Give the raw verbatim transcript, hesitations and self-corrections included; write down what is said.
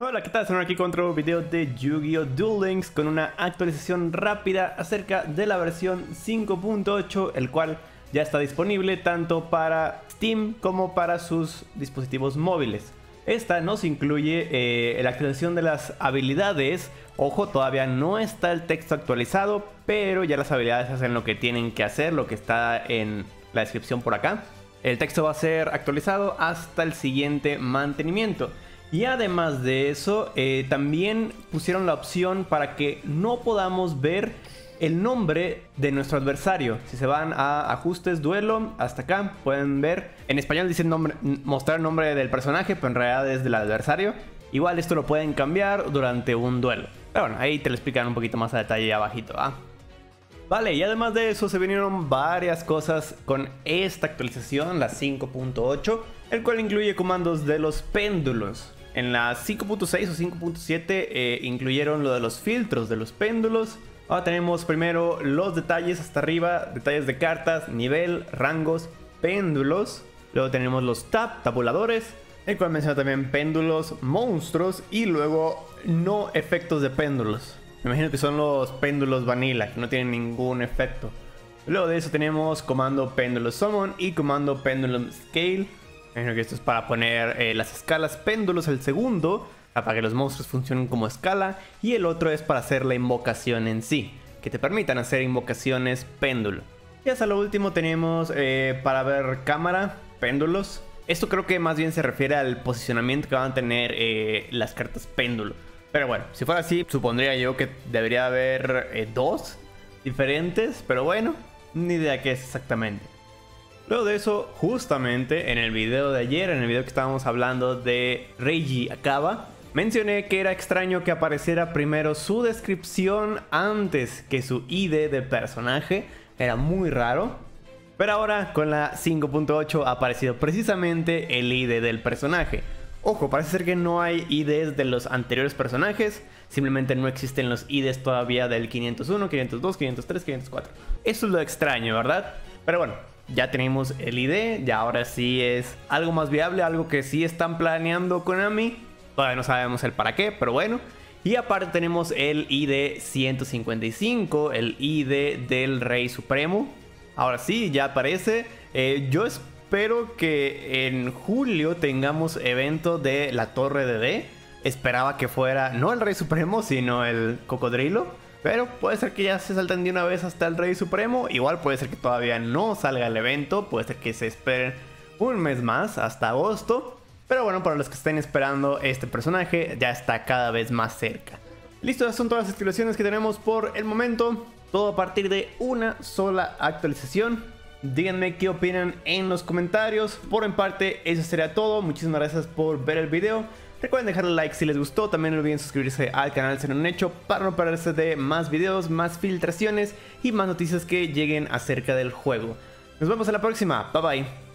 Hola, ¿qué tal? Soy aquí con otro video de Yu-Gi-Oh! Duel Links con una actualización rápida acerca de la versión cinco punto ocho, el cual ya está disponible tanto para Steam como para sus dispositivos móviles. Esta nos incluye eh, la actualización de las habilidades. Ojo, todavía no está el texto actualizado, pero ya las habilidades hacen lo que tienen que hacer, lo que está en la descripción por acá. El texto va a ser actualizado hasta el siguiente mantenimiento. Y además de eso, eh, también pusieron la opción para que no podamos ver el nombre de nuestro adversario. Si se van a ajustes, duelo, hasta acá pueden ver. En español dice nombre, mostrar el nombre del personaje, pero en realidad es del adversario. Igual esto lo pueden cambiar durante un duelo. Pero bueno, ahí te lo explican un poquito más a detalle abajito, ¿va? Vale, y además de eso se vinieron varias cosas con esta actualización, la cinco punto ocho, el cual incluye comandos de los péndulos. En la cinco punto seis o cinco punto siete eh, incluyeron lo de los filtros de los péndulos. Ahora tenemos primero los detalles hasta arriba, detalles de cartas, nivel, rangos, péndulos. Luego tenemos los tab, tabuladores, el cual menciona también péndulos, monstruos y luego no efectos de péndulos. Me imagino que son los péndulos vanilla, que no tienen ningún efecto. Luego de eso tenemos comando péndulo summon y comando péndulo scale. Me imagino que esto es para poner eh, las escalas péndulos al segundo, para que los monstruos funcionen como escala, y el otro es para hacer la invocación en sí, que te permitan hacer invocaciones péndulo. Y hasta lo último tenemos eh, para ver cámara, péndulos. Esto creo que más bien se refiere al posicionamiento que van a tener eh, las cartas péndulo. Pero bueno, si fuera así, supondría yo que debería haber eh, dos diferentes, pero bueno, ni idea qué es exactamente. Luego de eso, justamente en el video de ayer, en el video que estábamos hablando de Reiji Akaba, mencioné que era extraño que apareciera primero su descripción antes que su I D de personaje. Era muy raro. Pero ahora con la cinco punto ocho ha aparecido precisamente el I D del personaje. Ojo, parece ser que no hay I Ds de los anteriores personajes, simplemente no existen los I Ds todavía del quinientos uno, quinientos dos, quinientos tres, quinientos cuatro. Eso es lo extraño, ¿verdad? Pero bueno, ya tenemos el I D, ya ahora sí es algo más viable, algo que sí están planeando Konami. Todavía no sabemos el para qué, pero bueno. Y aparte tenemos el I D ciento cincuenta y cinco, el I D del Rey Supremo. Ahora sí, ya aparece. Eh, yo espero que en julio tengamos evento de la Torre D D. Esperaba que fuera no el Rey Supremo, sino el Cocodrilo. Pero puede ser que ya se salten de una vez hasta el Rey Supremo. Igual puede ser que todavía no salga el evento. Puede ser que se esperen un mes más, hasta agosto. Pero bueno, para los que estén esperando este personaje, ya está cada vez más cerca. Listo, esas son todas las actualizaciones que tenemos por el momento. Todo a partir de una sola actualización. Díganme qué opinan en los comentarios. Por en parte, eso sería todo. Muchísimas gracias por ver el video. Recuerden dejarle like si les gustó, también no olviden suscribirse al canal si no lo han hecho para no perderse de más videos, más filtraciones y más noticias que lleguen acerca del juego. Nos vemos en la próxima, bye bye.